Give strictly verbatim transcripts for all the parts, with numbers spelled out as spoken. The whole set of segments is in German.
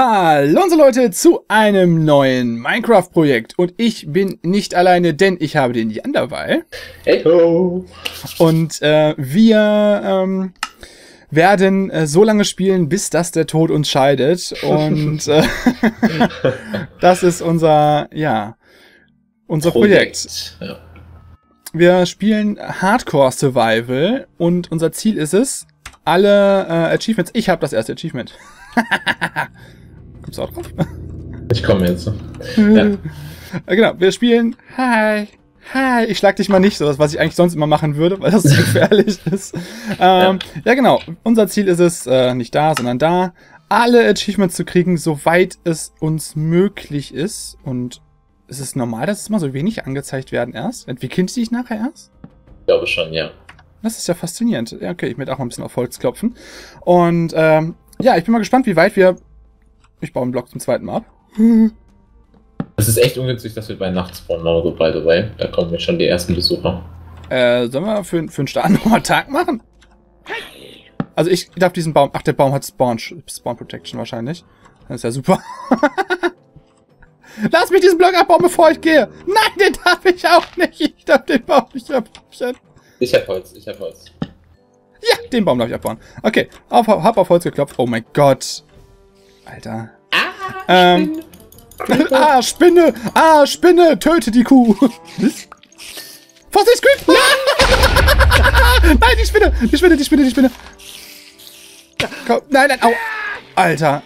Hallo unsere Leute zu einem neuen Minecraft-Projekt und ich bin nicht alleine, denn ich habe den Jan dabei. Hey ho! Und äh, wir ähm, werden äh, so lange spielen, bis das der Tod uns scheidet und äh, das ist unser, ja, unser Projekt. Projekt. Ja. Wir spielen Hardcore Survival und unser Ziel ist es, alle äh, Achievements, ich habe das erste Achievement. Kommst du auch drauf? Ich komme jetzt. Ja. Genau, wir spielen Hi, Hi, ich schlag dich mal nicht, so das, was ich eigentlich sonst immer machen würde, weil das so gefährlich ist. Ähm, ja. ja genau, unser Ziel ist es, äh, nicht da, sondern da, alle Achievements zu kriegen, soweit es uns möglich ist. Und ist es normal, dass es mal so wenig angezeigt werden erst? Entwickeln die sich nachher erst? Ich glaube schon, ja. Das ist ja faszinierend. Ja, okay, ich werde auch mal ein bisschen auf Holz klopfen. Und ähm, ja, ich bin mal gespannt, wie weit wir... Ich baue einen Block zum zweiten Mal ab. Es ist echt ungünstig, dass wir bei Nacht spawnen, also by the way. Da kommen jetzt schon die ersten Besucher. Äh, sollen wir für, für einen Start nochmal Tag machen? Also ich darf diesen Baum... Ach, der Baum hat Spawn, Spawn Protection wahrscheinlich. Das ist ja super. Lass mich diesen Block abbauen, bevor ich gehe. Nein, den darf ich auch nicht. Ich darf den Baum nicht abbauen. Ich hab Holz, ich hab Holz. Ja, den Baum darf ich abbauen. Okay, auf, hab auf Holz geklopft. Oh mein Gott. Alter. Ah, ähm, Spinne. ah, Spinne. Ah, Spinne. Töte die Kuh. Vorsicht, Creep. Nein, die Spinne. Die Spinne, die Spinne, die Spinne. Komm. Nein, nein, au. Alter.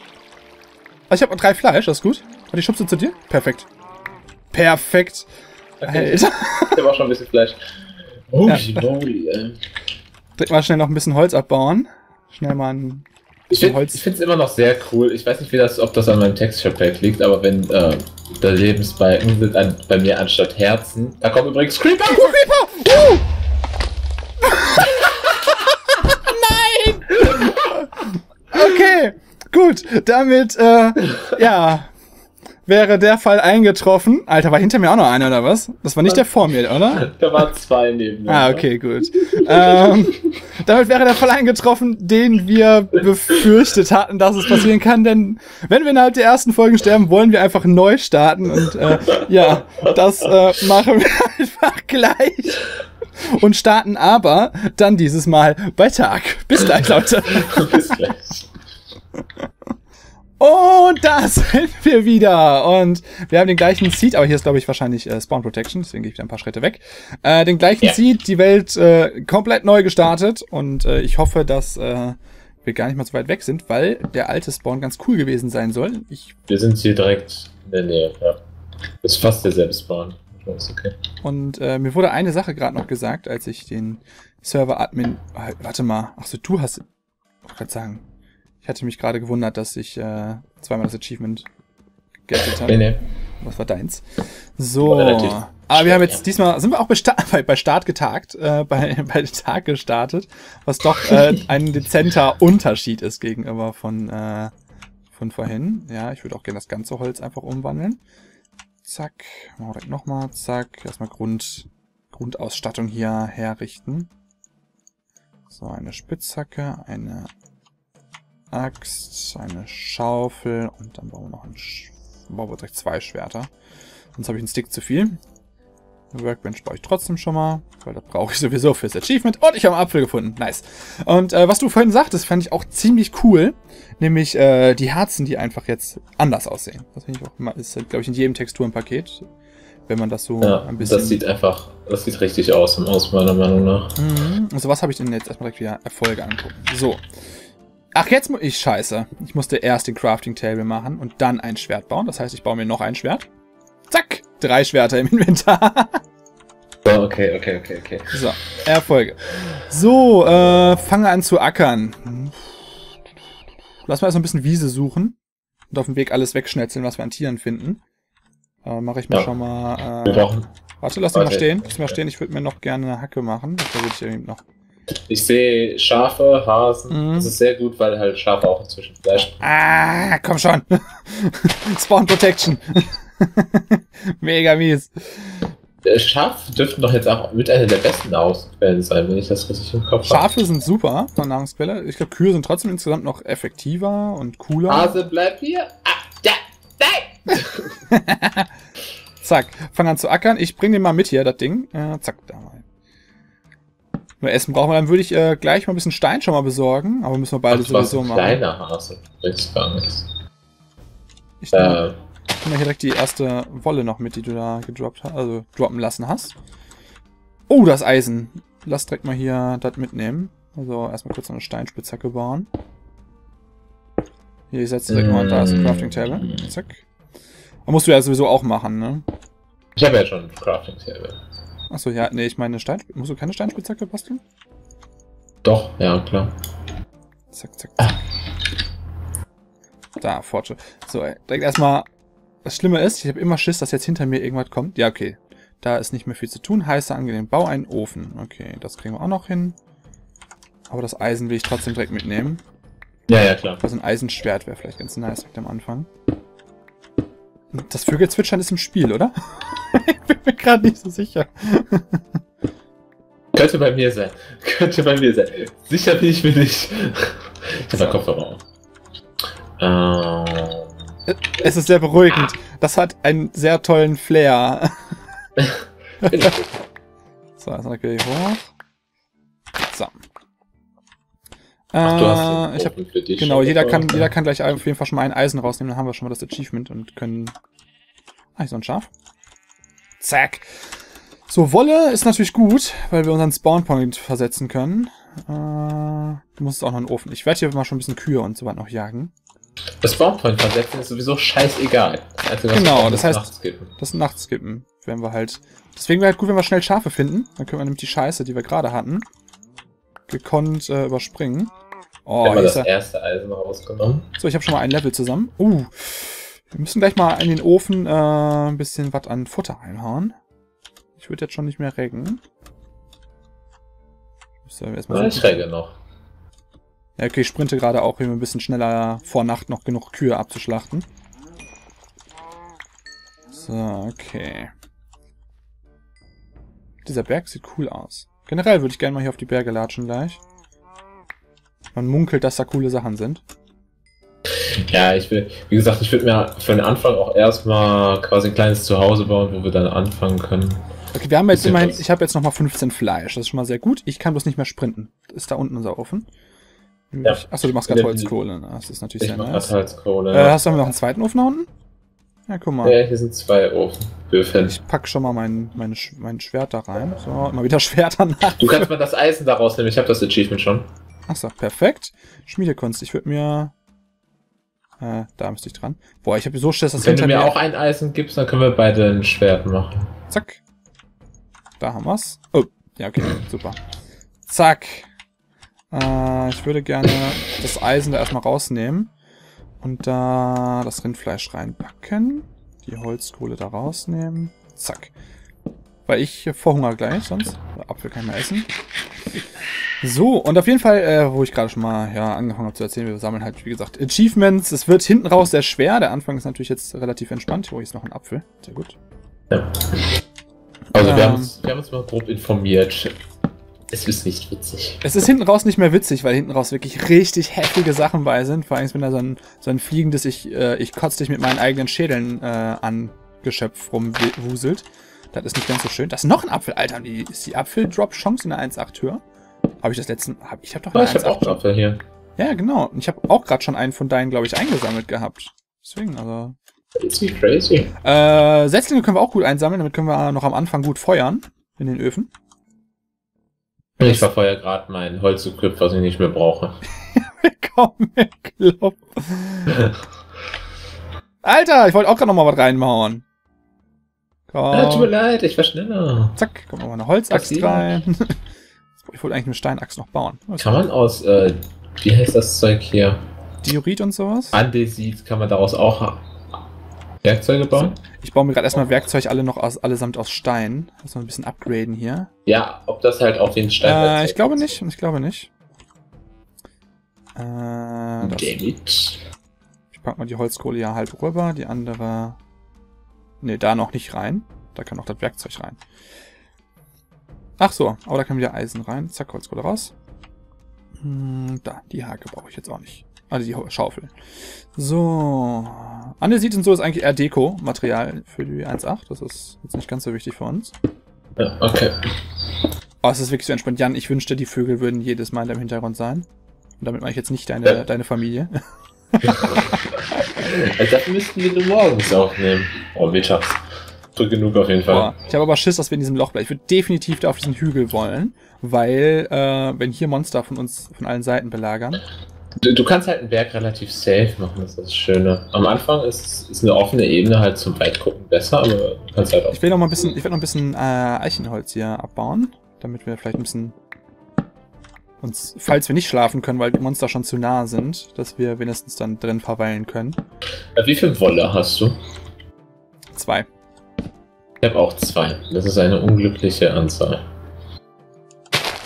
Also ich habe drei Fleisch, das ist gut. Und ich schubse zu dir? Perfekt. Perfekt. Okay. Alter. Der war schon ein bisschen Fleisch. Oh, ja. Holy, ey. Direkt mal schnell noch ein bisschen Holz abbauen. Schnell mal ein bisschen ich find, Holz. Ich finde es immer noch sehr cool. Ich weiß nicht, wie das, ob das an meinem Texture Pack liegt, aber wenn äh, da Lebensbalken sind an, bei mir anstatt Herzen. Da kommt übrigens Creeper! Oh, Creeper! Uh! Nein! Okay, gut. Damit, äh, ja, wäre der Fall eingetroffen. Alter, war hinter mir auch noch einer, oder was? Das war nicht der vor mir, oder? Da waren zwei neben mir. Ah, okay, gut. ähm, damit wäre der Fall eingetroffen, den wir befürchtet hatten, dass es passieren kann. Denn wenn wir innerhalb der ersten Folgen sterben, wollen wir einfach neu starten. Und äh, ja, das äh, machen wir einfach gleich. Und starten aber dann dieses Mal bei Tag. Bis gleich, Leute. Bis gleich. Und da sind wir wieder. Und wir haben den gleichen Seed, aber hier ist, glaube ich, wahrscheinlich äh, Spawn Protection, deswegen gehe ich wieder ein paar Schritte weg. Äh, den gleichen yeah. Seed, die Welt äh, komplett neu gestartet. Und äh, ich hoffe, dass äh, wir gar nicht mal so weit weg sind, weil der alte Spawn ganz cool gewesen sein soll. Ich wir sind hier direkt in der Nähe, ja. Ist fast derselbe Spawn. Okay. Und äh, mir wurde eine Sache gerade noch gesagt, als ich den Server-Admin... Äh, warte mal, achso, du hast... Ich wollte gerade sagen... Ich hatte mich gerade gewundert, dass ich äh, zweimal das Achievement geändert habe. Nee, nee. Was war deins? So. War aber wir haben jetzt diesmal, sind wir auch bei, Sta bei, bei Start getagt, äh, bei, bei Tag gestartet, was doch äh, ein dezenter Unterschied ist gegenüber von, äh, von vorhin. Ja, ich würde auch gerne das ganze Holz einfach umwandeln. Zack. Machen wir direkt nochmal. Zack. Erstmal Grund, Grundausstattung hier herrichten. So, eine Spitzhacke, eine Axt, eine Schaufel und dann bauen wir noch ein Sch bauen wir direkt zwei Schwerter. Sonst habe ich einen Stick zu viel. Eine Workbench baue ich trotzdem schon mal, weil das brauche ich sowieso fürs Achievement. Und ich habe einen Apfel gefunden. Nice. Und äh, was du vorhin sagtest, fand ich auch ziemlich cool. Nämlich äh, die Herzen, die einfach jetzt anders aussehen. Das finde ich auch mal, ist, glaube ich, in jedem Texturenpaket. Wenn man das so ja, ein bisschen... das sieht einfach, das sieht richtig aus, aus meiner Meinung nach. Mhm. Also was habe ich denn jetzt erstmal direkt wieder Erfolge angucken. So. Ach, jetzt muss ich... Scheiße. Ich musste erst den Crafting Table machen und dann ein Schwert bauen. Das heißt, ich baue mir noch ein Schwert. Zack! Drei Schwerter im Inventar. Oh, okay, okay, okay, okay. So, Erfolge. So, äh, fange an zu ackern. Lass mal erst ein bisschen Wiese suchen. Und auf dem Weg alles wegschnetzeln, was wir an Tieren finden. Äh, mache ich mir ja. schon mal... Äh, warte, lass den mal stehen. Lass den mal stehen. Ich würde mir noch gerne eine Hacke machen. Da würde ich eben noch... Ich sehe Schafe, Hasen. Mhm. Das ist sehr gut, weil halt Schafe auch inzwischen Fleisch. Ah, komm schon. Spawn Protection. Mega mies. Schaf dürften doch jetzt auch mit einer der besten Nahrungsquellen sein, wenn ich das richtig im Kopf habe. Schafe sind super von Nahrungsquelle. Ich glaube, Kühe sind trotzdem insgesamt noch effektiver und cooler. Hase, bleib hier. Ah, ja, nein! Zack, fang an zu ackern. Ich bring dir mal mit hier, das Ding. Äh, zack, da mal. Nur Essen brauchen wir. Dann würde ich äh, gleich mal ein bisschen Stein schon mal besorgen. Aber müssen wir beide sowieso machen. Kleiner Hase, bringst gar nichts. Ich äh. Ich nehme hier direkt die erste Wolle noch mit, die du da gedroppt hast, also droppen lassen hast. Oh, das Eisen. Lass direkt mal hier das mitnehmen. Also erstmal kurz noch eine Steinspitzhacke bauen. Hier, ich setze direkt mal, da ist ein Crafting Table. Zack. Aber musst du ja sowieso auch machen, ne? Ich habe ja schon ein Crafting Table. Achso, ja, nee, ich meine Steinspitzhacke. Musst du keine Steinspitzhacke basteln? Doch, ja, klar. Zack, zack, zack. Da, Forge. So, direkt erstmal. Das Schlimme ist, ich habe immer Schiss, dass jetzt hinter mir irgendwas kommt. Ja, okay. Da ist nicht mehr viel zu tun. Heißer, angenehm. Bau einen Ofen. Okay, das kriegen wir auch noch hin. Aber das Eisen will ich trotzdem direkt mitnehmen. Ja, ja, klar. Also ein Eisenschwert wäre vielleicht ganz nice direkt am Anfang. Das Vögelzwitschern ist im Spiel, oder? Ich bin mir gerade nicht so sicher. Könnte bei mir sein. Könnte bei mir sein. Sicher bin ich mir nicht. Ich habe Kopfhörer auf. Ähm... Es ist sehr beruhigend. Das hat einen sehr tollen Flair. So, jetzt natürlich hoch. So. Ach, du hast äh, ich hab, für dich genau, jeder kann, jeder kann gleich auf jeden Fall schon mal ein Eisen rausnehmen. Dann haben wir schon mal das Achievement und können... Ah, hier so ein Schaf. Zack. So, Wolle ist natürlich gut, weil wir unseren Spawnpoint versetzen können. Äh, du musst auch noch einen Ofen. Ich werde hier mal schon ein bisschen Kühe und so was noch jagen. Das Spawnpoint versetzen ist sowieso scheißegal. Also, genau, das heißt, Nachtskippen. Das Nachtskippen werden wir halt. Deswegen wäre halt gut, wenn wir schnell Schafe finden. Dann können wir nämlich die Scheiße, die wir gerade hatten, gekonnt äh, überspringen. Oh, hier ist das erste Eisen rausgenommen. So, ich habe schon mal ein Level zusammen. Uh, wir müssen gleich mal in den Ofen äh, ein bisschen was an Futter einhauen. Ich würde jetzt schon nicht mehr reggen. So, erstmal ich regge noch. Ja, okay, ich sprinte gerade auch, um ein bisschen schneller vor Nacht noch genug Kühe abzuschlachten. So, okay. Dieser Berg sieht cool aus. Generell würde ich gerne mal hier auf die Berge latschen gleich. Man munkelt, dass da coole Sachen sind. Ja, ich will, wie gesagt, ich würde mir für den Anfang auch erstmal quasi ein kleines Zuhause bauen, wo wir dann anfangen können. Okay, wir haben jetzt immerhin, ich habe jetzt nochmal fünfzehn Fleisch, das ist schon mal sehr gut. Ich kann bloß nicht mehr sprinten. Ist da unten unser Ofen. Ja. Achso, du machst gerade Holzkohle. Das ist natürlich ich sehr nice. Holzkohle. Äh, hast du noch einen zweiten Ofen da unten? Ja, guck mal. Ja, hier sind zwei Ofen. Öfen. Ich pack schon mal mein, mein, mein Schwert da rein. So, mal wieder Schwert danach. Du kannst mal das Eisen da rausnehmen. Ich habe das Achievement schon. Achso, perfekt. Schmiedekunst. Ich würde mir... Äh, da müsste ich dran. Boah, ich habe so Schiss, dass... Wenn du mir mehr... auch ein Eisen gibst, dann können wir beide ein Schwert machen. Zack. Da haben wir's. Oh, ja, okay. Super. Zack. Ich würde gerne das Eisen da erstmal rausnehmen und da das Rindfleisch reinpacken. Die Holzkohle da rausnehmen. Zack. Weil ich verhungere gleich, sonst. Apfel kann ich mehr essen. So, und auf jeden Fall, äh, wo ich gerade schon mal ja, angefangen habe zu erzählen, wir sammeln halt, wie gesagt, Achievements. Es wird hinten raus sehr schwer. Der Anfang ist natürlich jetzt relativ entspannt. Hier ist noch ein Apfel. Sehr gut. Ja. Also ähm, wir haben uns, wir haben uns mal grob informiert. Es ist nicht witzig. Es ist hinten raus nicht mehr witzig, weil hinten raus wirklich richtig heftige Sachen bei sind. Vor allem, wenn da so ein, so ein fliegendes, ich, äh, ich kotze dich mit meinen eigenen Schädeln äh, an Geschöpf rumwuselt. Das ist nicht ganz so schön. Das ist noch ein Apfel, Alter. Die, ist die Apfel-Drop-Chance in der eins Komma acht höher? Habe ich das letzte... Hab, ich habe doch eine eins Komma acht. Ich habe auch einen Apfel hier. Ja, genau. Und ich habe auch gerade schon einen von deinen, glaube ich, eingesammelt gehabt. Deswegen, also... Crazy, crazy. Äh, Setzlinge können wir auch gut einsammeln. Damit können wir noch am Anfang gut feuern. In den Öfen. Ich verfeuere gerade mein Holz zu Klüpp, was ich nicht mehr brauche. Willkommen im Club. Alter, ich wollte auch gerade nochmal was reinmachen. Komm. Ja, tut mir leid, ich war schneller. Zack, kommt nochmal eine Holzaxt rein. Ich wollte eigentlich eine Steinaxt noch bauen. Was kann man aus, äh, wie heißt das Zeug hier? Diorit und sowas? Andesit, kann man daraus auch Werkzeuge bauen? Ich baue mir gerade erstmal Werkzeug alle noch aus, allesamt aus Stein. Lass mal ein bisschen upgraden hier. Ja, ob das halt auf den Stein... Äh, ich glaube nicht, ich glaube nicht. Äh, Damit. Ich packe mal die Holzkohle ja halb rüber, die andere... Ne, da noch nicht rein. Da kann auch das Werkzeug rein. Ach so, aber da kann wieder Eisen rein. Zack, Holzkohle raus. Hm, da, die Hake brauche ich jetzt auch nicht. Also die Schaufel. So. Andesit und so ist eigentlich eher Deko-Material für die eins Punkt acht. Das ist jetzt nicht ganz so wichtig für uns. Ja, okay. Oh, es ist wirklich so entspannt. Jan, ich wünschte, die Vögel würden jedes Mal im Hintergrund sein. Und damit meine ich jetzt nicht deine, ja. deine Familie. Das müssten wir nur morgens aufnehmen. Oh, wir schaffen es. Drück genug auf jeden Fall. Oh, ich habe aber Schiss, dass wir in diesem Loch bleiben. Ich würde definitiv da auf diesen Hügel wollen, weil, äh, wenn hier Monster von uns von allen Seiten belagern. Du, du kannst halt einen Berg relativ safe machen, das ist das Schöne. Am Anfang ist, ist eine offene Ebene halt zum Weitgucken besser, aber du kannst halt auch. Ich will noch mal ein bisschen, ich werde noch ein bisschen äh, Eichenholz hier abbauen, damit wir vielleicht ein bisschen uns, falls wir nicht schlafen können, weil die Monster schon zu nah sind, dass wir wenigstens dann drin verweilen können. Ja, wie viel Wolle hast du? Zwei. Ich habe auch zwei. Das ist eine unglückliche Anzahl.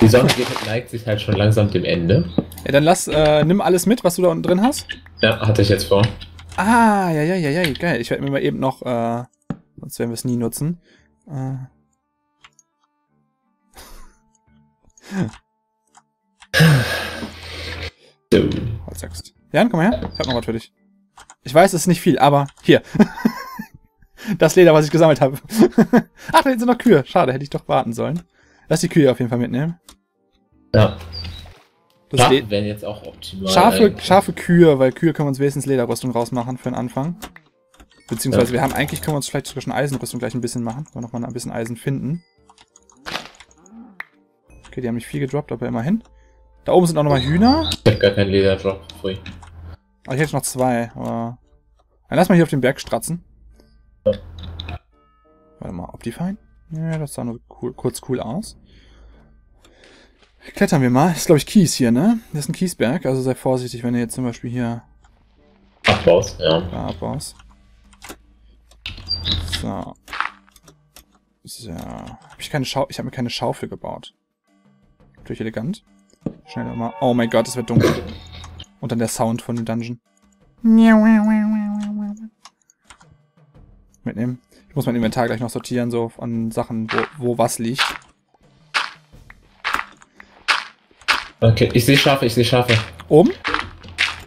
Die Sonne neigt sich halt schon langsam dem Ende. Ja, dann lass, äh, nimm alles mit, was du da unten drin hast. Ja, hatte ich jetzt vor. Ah, ja, ja, ja, ja, geil. Ich werde mir mal eben noch, äh, sonst werden wir es nie nutzen. Äh. Holzaxt. Jan, komm mal her. Ich hab noch was für dich. Ich weiß, es ist nicht viel, aber hier. Das Leder, was ich gesammelt habe. Ach, da sind noch Kühe. Schade, hätte ich doch warten sollen. Lass die Kühe auf jeden Fall mitnehmen. Ja. Das Schafe wären jetzt auch optimal. Schafe, Schafe Kühe, weil Kühe können wir uns wenigstens Lederrüstung rausmachen für den Anfang. Beziehungsweise ja. wir haben eigentlich, können wir uns vielleicht sogar schon Eisenrüstung gleich ein bisschen machen. Wollen wir nochmal ein bisschen Eisen finden. Okay, die haben nicht viel gedroppt, aber immerhin. Da oben sind auch nochmal Hühner. Ich hab gar keinen Lederdrop. Free. Ah, ich hätte noch zwei, aber... Dann lass mal hier auf den Berg stratzen. Ja. Warte mal, Optifine? Ja, das sah nur cool, kurz cool aus. Klettern wir mal. Das ist, glaube ich, Kies hier, ne? Das ist ein Kiesberg, also sei vorsichtig, wenn ihr jetzt zum Beispiel hier... Abbaust, ja. Da abbaust. So. So. Hab ich keine Schau ich habe mir keine Schaufel gebaut. Natürlich elegant. Schnell nochmal. Oh mein Gott, es wird dunkel. Und dann der Sound von dem Dungeon. Mitnehmen. Ich muss mein Inventar gleich noch sortieren, so an Sachen, wo, wo was liegt. Okay, ich sehe Schafe, ich sehe Schafe. Oben?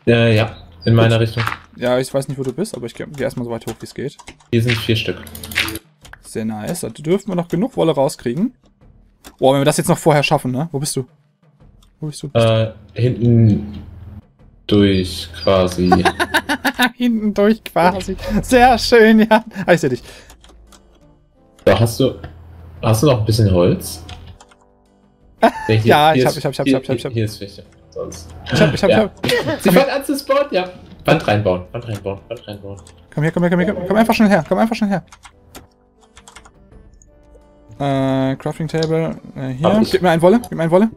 Äh, ja, in meiner Gut. Richtung. Ja, ich weiß nicht, wo du bist, aber ich gehe erstmal so weit hoch, wie es geht. Hier sind vier Stück. Sehr nice. Da dürfen wir noch genug Wolle rauskriegen. Boah, wenn wir das jetzt noch vorher schaffen, ne? Wo bist du? Wo bist du? Äh, hinten durch quasi. Hinten durch quasi. Sehr schön, ja. Ah, ich seh dich. Da hast du. Hast du noch ein bisschen Holz? Nee, hier, ja, hier ich, hab, ist, ich hab, ich hab, ich hab, ich hab, ich hab. Hier ist Fische. Sonst. Ich hab, ich hab, ja. ich hab. Sie fängt an zu spawnen, ja. Wand reinbauen, Wand reinbauen, Wand reinbauen. Komm her, komm her, komm her, komm, komm einfach schnell her, komm einfach schnell her. Äh, Crafting Table, äh, hier. Gib mir ein Wolle, gib mir ein Wolle.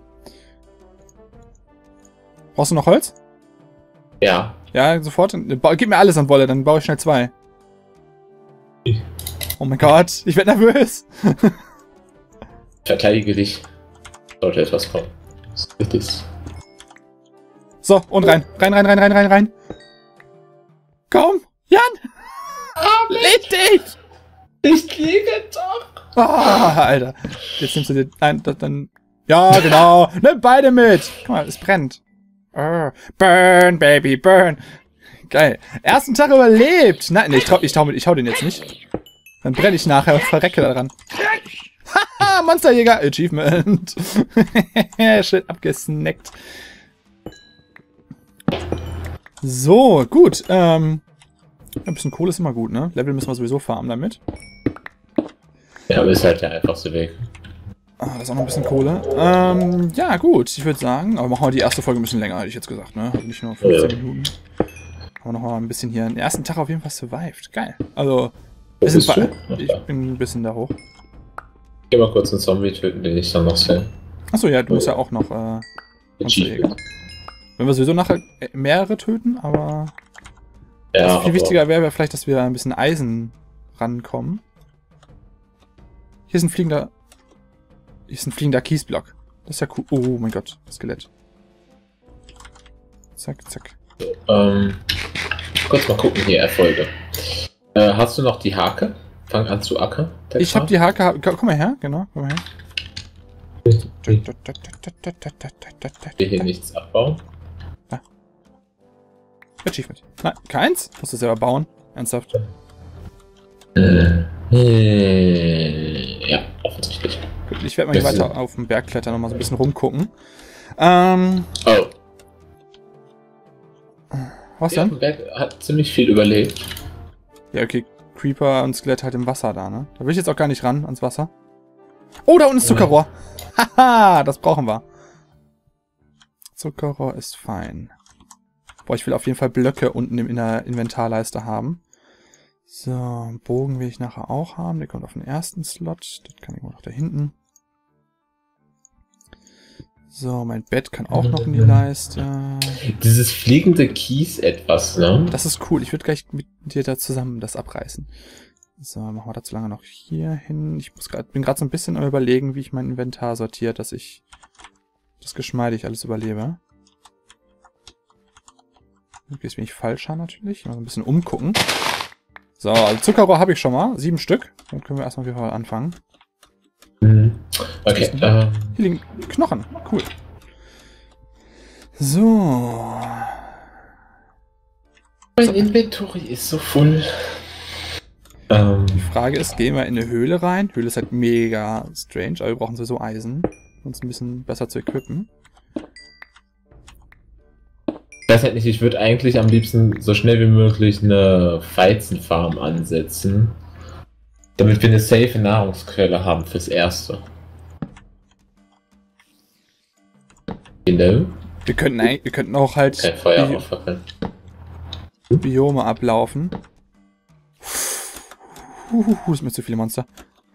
Brauchst du noch Holz? Ja. Ja, sofort. Gib mir alles an Wolle, dann baue ich schnell zwei. Oh mein Gott, ich werde nervös. Ich verteidige dich. Sollte etwas kommen. So, und rein. Rein, rein, rein, rein, rein, rein. Komm, Jan! Oh, leg dich! Ich liege doch! Ah, Alter. Jetzt nimmst du dir... Nein, dann... Ja, genau. Nimm beide mit! Guck mal, es brennt. Oh, burn, baby, burn. Geil. Ersten Tag überlebt. Nein, nee, ich, trau, ich, trau, ich hau den jetzt nicht. Dann brenne ich nachher und verrecke daran. Haha, Monsterjäger. Achievement. Shit, abgesnackt. So, gut. Ähm, ein bisschen Kohle ist immer gut, ne? Level müssen wir sowieso farmen damit. Ja, aber ist halt der einfachste Weg. Ah, das ist auch noch ein bisschen Kohle. Ähm, ja, gut, ich würde sagen, aber machen wir die erste Folge ein bisschen länger, hätte ich jetzt gesagt, ne? Nicht nur fünfzehn Minuten. Haben wir noch mal ein bisschen hier. Den ersten Tag auf jeden Fall survived. Geil. Also, Wo bist du? Ach, ich bin ein bisschen da hoch. Ich geh mal kurz einen Zombie töten, den ich dann noch sehe. Achso, ja, du musst ja auch noch, äh, Monsterjäger. Wenn wir sowieso nachher mehrere töten, aber... Ja, also viel aber wichtiger wäre wär vielleicht, dass wir ein bisschen Eisen rankommen. Hier ist ein fliegender... Hier ist ein fliegender Kiesblock. Das ist ja cool. Oh mein Gott, Skelett. Zack, zack. Ähm, kurz mal gucken hier, Erfolge. Äh, hast du noch die Hake? Fang an zu ackern. Ich habe die Hake. Komm mal her, genau. Komm mal her. Ich will hier nichts abbauen. Da. Achievement. Nein, keins? Musst du selber bauen. Ernsthaft. Äh, äh, ja, offensichtlich. Gut, ich werde mal hier das weiter auf dem Berg klettern und mal so ein bisschen rumgucken. Ähm. Oh. Was denn? Der Berg hat ziemlich viel überlebt. Ja, okay. Creeper und Skelett halt im Wasser da, ne? Da will ich jetzt auch gar nicht ran, ans Wasser. Oh, da unten ist Zuckerrohr. Haha, das brauchen wir. Zuckerrohr ist fein. Boah, ich will auf jeden Fall Blöcke unten in der Inventarleiste haben. So, Bogen will ich nachher auch haben. Der kommt auf den ersten Slot. Das kann irgendwo noch da hinten. So, mein Bett kann auch noch in die Leiste. Dieses fliegende Kies etwas, ne? Das ist cool. Ich würde gleich mit dir da zusammen das abreißen. So, machen wir dazu lange noch hier hin. Ich muss grad, bin gerade so ein bisschen am Überlegen, wie ich mein Inventar sortiere, dass ich das geschmeidig alles überlebe. Jetzt bin ich falscher natürlich. Mal so ein bisschen umgucken. So, Zuckerrohr habe ich schon mal. Sieben Stück. Dann können wir erstmal auf jeden Fall anfangen. Okay, äh. Hier liegen Knochen. Cool. So. Mein Inventory ist so voll. Ähm. Die Frage ist, gehen wir in eine Höhle rein? Höhle ist halt mega strange, aber wir brauchen sowieso Eisen, um uns ein bisschen besser zu equippen. Ich weiß halt nicht, ich würde eigentlich am liebsten so schnell wie möglich eine Weizenfarm ansetzen. Damit wir eine safe Nahrungsquelle haben fürs Erste. Genau. Wir könnten, wir könnten auch halt kein Feuer Bi aufwackeln. Biome ablaufen. Huhuhu, ist mir zu viele Monster.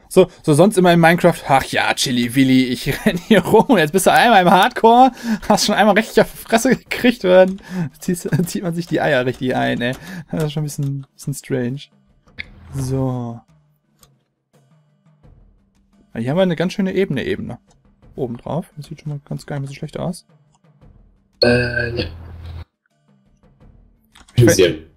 So, so sonst immer in Minecraft. Ach ja, Chili Willi, ich renn hier rum. Jetzt bist du einmal im Hardcore. Hast schon einmal richtig auf die Fresse gekriegt werden. Zieht, zieht man sich die Eier richtig ein, ey. Das ist schon ein bisschen, bisschen strange. So. Hier haben wir eine ganz schöne Ebene, Ebene. Oben drauf. Das sieht schon mal ganz gar nicht so schlecht aus. Äh, ja. Ich will,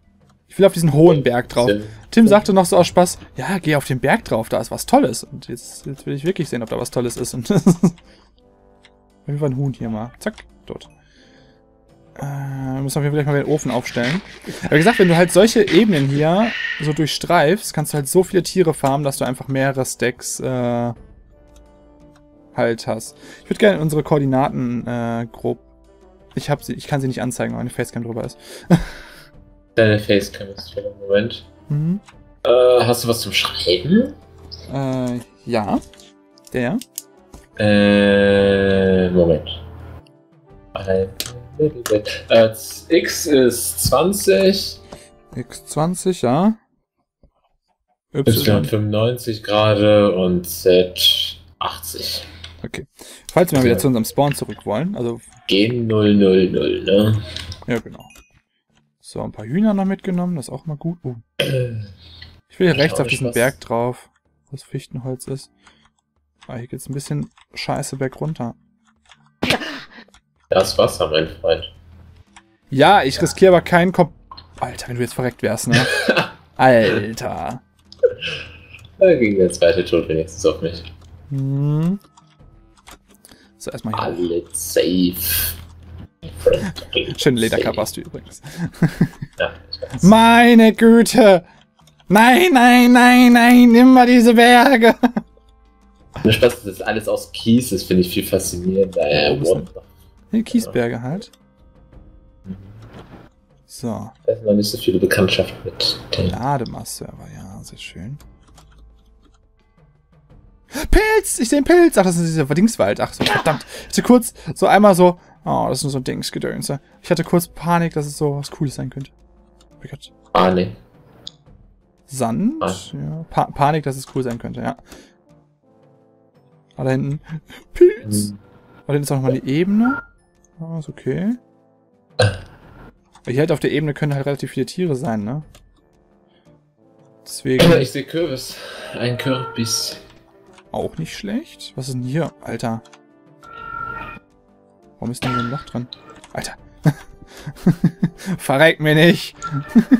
ich will auf diesen hohen Berg drauf. Tim sagte noch so aus Spaß, ja, geh auf den Berg drauf, da ist was Tolles. Und jetzt, jetzt will ich wirklich sehen, ob da was Tolles ist. Und wir waren ein Huhn hier mal. Zack, tot. Äh, müssen wir vielleicht mal den Ofen aufstellen. Aber wie gesagt, wenn du halt solche Ebenen hier so durchstreifst, kannst du halt so viele Tiere farmen, dass du einfach mehrere Stacks, äh, halt hast. Ich würde gerne unsere Koordinaten äh, grob. Ich habe sie, ich kann sie nicht anzeigen, weil eine Facecam drüber ist. Deine Facecam ist für den Moment. Mhm. Äh, hast du was zum Schreiben? Äh, ja. Der? Äh, Moment. Ein äh, X ist zwanzig. X zwanzig, ja. Y, y fünfundneunzig gerade und Z achtzig. Okay. Falls wir mal wieder zu unserem Spawn zurück wollen, also... G null null null, ne? Ja, genau. So, ein paar Hühner noch mitgenommen, das ist auch mal gut. Uh. Ich will hier ich rechts auf diesen was. Berg drauf, wo das Fichtenholz ist. Ah, hier geht's ein bisschen scheiße berg runter. Das Wasser, mein Freund. Ja, ich riskiere aber keinen Kopf... Alter, wenn du jetzt verreckt wärst, ne? Alter. Da ging der zweite Tod wenigstens auf mich. Hm. So, erstmal hier. Alle safe. Schöne Lederkappe hast du übrigens. Ja, meine Güte! Nein, nein, nein, nein! Immer diese Berge! Nur Spaß, das ist alles aus Kies, das finde ich viel faszinierender. Ja, ja, Kiesberge halt. So. Da sind noch nicht so viele Bekanntschaften mit. Adamas-Server, ja, sehr schön. Pilz! Ich sehe einen Pilz! Ach, das ist dieser Verdingswald. Ach so, verdammt. Zu kurz, so einmal so. Oh, das ist nur so ein Dingsgedönse. Ich hatte kurz Panik, dass es so was Cooles sein könnte. Oh mein Gott. Panik. Sand? Was? Ja. Pa Panik, dass es cool sein könnte, ja. Ah, da hinten. Pilz! Hm. Da hinten ist auch nochmal eine Ebene. Ah, ist okay. Hier halt auf der Ebene können halt relativ viele Tiere sein, ne? Deswegen. Ich sehe Kürbis. Ein Kürbis. Auch nicht schlecht. Was ist denn hier? Alter. Warum ist denn hier ein Loch drin? Alter. Verreck mir nicht.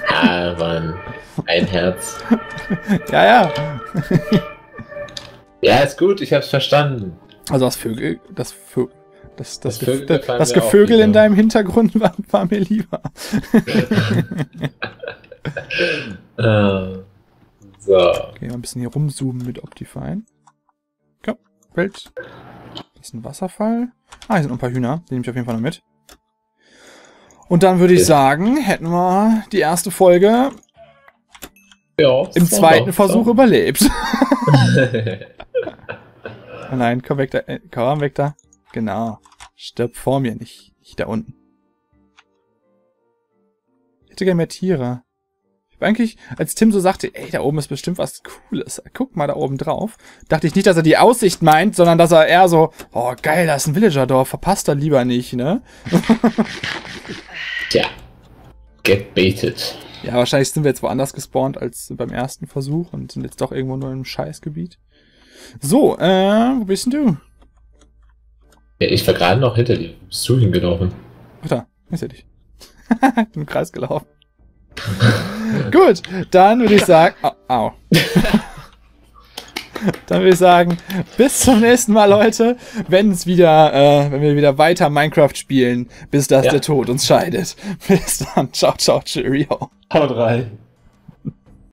Ah, Mann. Ein Herz. Ja, ja. Ja, ist gut, ich hab's verstanden. Also das Vögel, das Vögel, das, das, das, Vögel das, das Gevögel in deinem Hintergrund war, war mir lieber. So. Okay, mal ein bisschen hier rumzoomen mit Optifine. Komm, Welt. Das ist ein Wasserfall. Ah, hier sind noch ein paar Hühner. Die nehme ich auf jeden Fall noch mit. Und dann würde ich sagen, hätten wir die erste Folge ja, im zweiten Versuch so. überlebt. Oh nein, komm weg da. Komm weg da. Genau. Stirb vor mir, nicht, nicht da unten. Ich hätte gerne mehr Tiere. Ich habe eigentlich, als Tim so sagte, ey, da oben ist bestimmt was Cooles. Guck mal da oben drauf. Dachte ich nicht, dass er die Aussicht meint, sondern dass er eher so, oh geil, da ist ein Villager-Dorf, verpasst er lieber nicht, ne? Tja, gebetet. Ja, wahrscheinlich sind wir jetzt woanders gespawnt als beim ersten Versuch und sind jetzt doch irgendwo nur im Scheißgebiet. So, äh, wo bist denn du? Ja, ich war gerade noch hinter dir. Bist du hingelaufen? Ach da, ist ja dich. Ich bin im Kreis gelaufen. Gut, dann würde ich sagen... Au. au. Dann würde ich sagen, bis zum nächsten Mal, Leute, wenn es wieder, äh, wenn wir wieder weiter Minecraft spielen, bis das ja. der Tod uns scheidet. Bis dann, ciao, ciao, cheerio. Haut rein.